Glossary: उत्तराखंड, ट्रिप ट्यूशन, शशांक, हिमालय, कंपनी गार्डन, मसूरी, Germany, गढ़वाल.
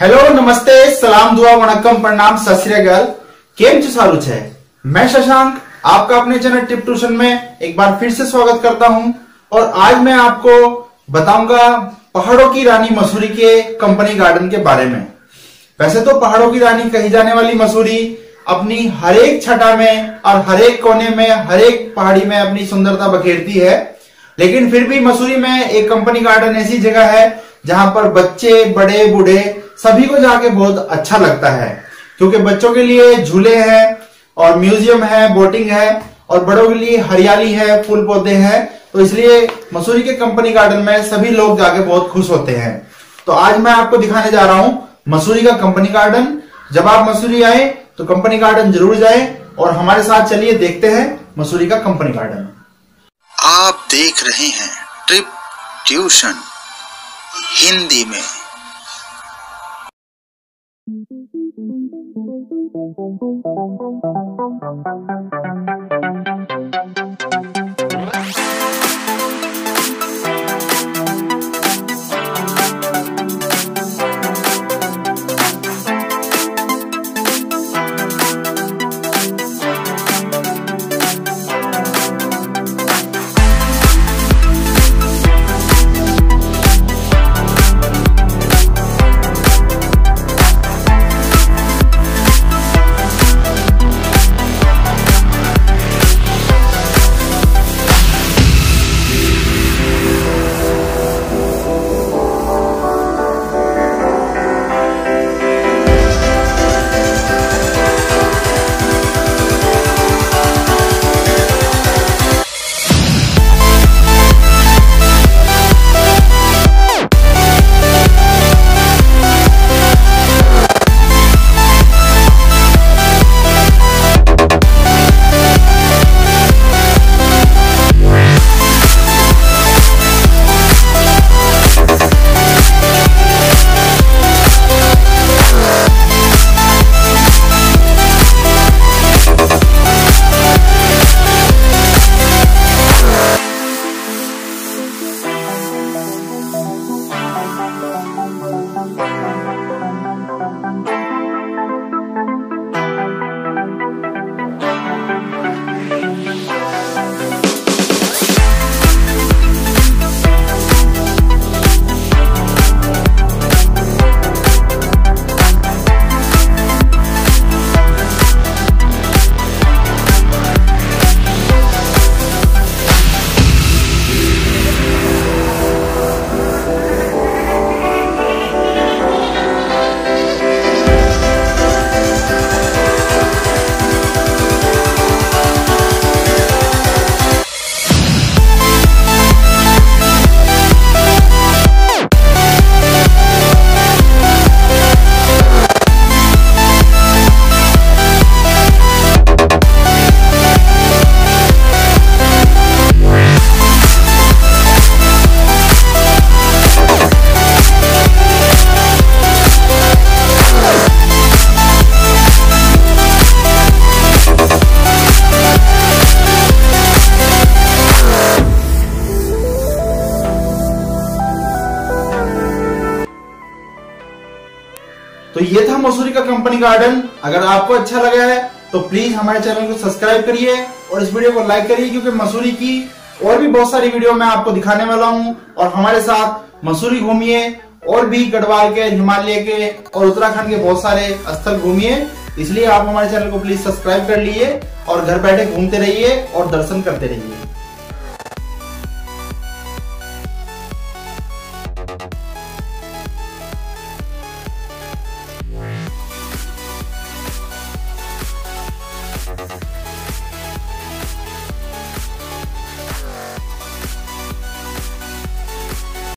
Hello नमस्ते सलाम दुआ वणक्कम प्रणाम सत श्री अकाल केम छो सारू छे। मैं शशांक आपका अपने चैनल ट्रिप ट्यूशन में एक बार फिर से स्वागत करता हूं। और आज मैं आपको बताऊंगा पहाड़ों की रानी मसूरी के कंपनी गार्डन के बारे में। वैसे तो पहाड़ों की रानी कही जाने वाली मसूरी अपनी हर एक छटा में और हर एक कोने में हर एक पहाड़ी में अपनी सुंदरता बखेरती है, लेकिन फिर भी मसूरी में एक कंपनी गार्डन ऐसी जगह है जहां पर बच्चे बड़े बूढ़े सभी को जाके बहुत अच्छा लगता है, क्योंकि बच्चों के लिए झूले हैं और म्यूजियम है, बोटिंग है, और बड़ों के लिए हरियाली है, फूल पौधे हैं। तो इसलिए मसूरी के कंपनी गार्डन में सभी लोग जाके बहुत खुश होते हैं। तो आज मैं आपको दिखाने जा रहा हूँ मसूरी का कंपनी गार्डन। जब आप मसूरी आए तो कंपनी गार्डन जरूर जाए और हमारे साथ चलिए, देखते हैं मसूरी का कंपनी गार्डन। आप देख रहे हैं ट्रिप ट्यूशन हिंदी में। तो ये था मसूरी का कंपनी गार्डन। अगर आपको अच्छा लगा है तो प्लीज हमारे चैनल को सब्सक्राइब करिए और इस वीडियो को लाइक करिए, क्योंकि मसूरी की और भी बहुत सारी वीडियो मैं आपको दिखाने वाला हूं। और हमारे साथ मसूरी घूमिए और भी गढ़वाल के, हिमालय के और उत्तराखंड के बहुत सारे स्थल घूमिए। इसलिए आप हमारे चैनल को प्लीज सब्सक्राइब कर लीजिए और घर बैठे घूमते रहिए और दर्शन करते रहिए।